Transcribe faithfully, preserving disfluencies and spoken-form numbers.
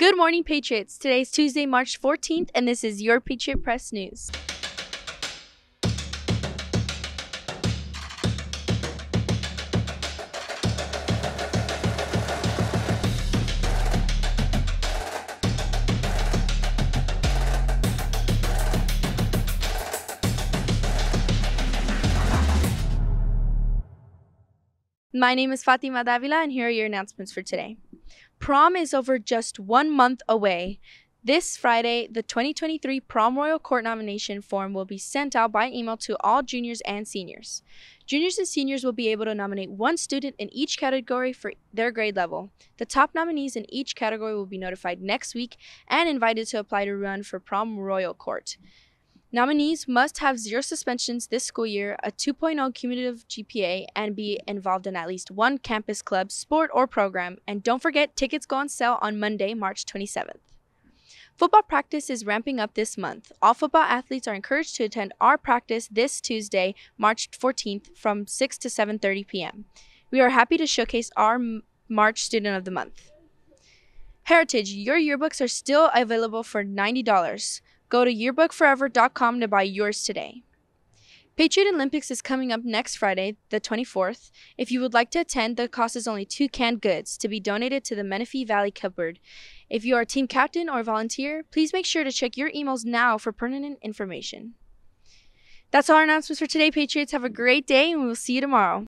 Good morning, Patriots. Today's Tuesday, March fourteenth, and this is your Patriot Press News. My name is Fatima Davila, and here are your announcements for today. Prom is over just one month away. This Friday, the twenty twenty-three Prom Royal Court nomination form will be sent out by email to all juniors and seniors. Juniors and seniors will be able to nominate one student in each category for their grade level. The top nominees in each category will be notified next week and invited to apply to run for Prom Royal Court. Nominees must have zero suspensions this school year, a two point oh cumulative G P A, and be involved in at least one campus club, sport, or program. And don't forget, tickets go on sale on Monday, March twenty-seventh. Football practice is ramping up this month. All football athletes are encouraged to attend our practice this Tuesday, March fourteenth, from six to seven thirty p m We are happy to showcase our March Student of the Month. Heritage, your yearbooks are still available for ninety dollars. Go to yearbook forever dot com to buy yours today. Patriot Olympics is coming up next Friday, the twenty-fourth. If you would like to attend, the cost is only two canned goods to be donated to the Menifee Valley Cupboard. If you are a team captain or volunteer, please make sure to check your emails now for pertinent information. That's all our announcements for today, Patriots. Have a great day, and we will see you tomorrow.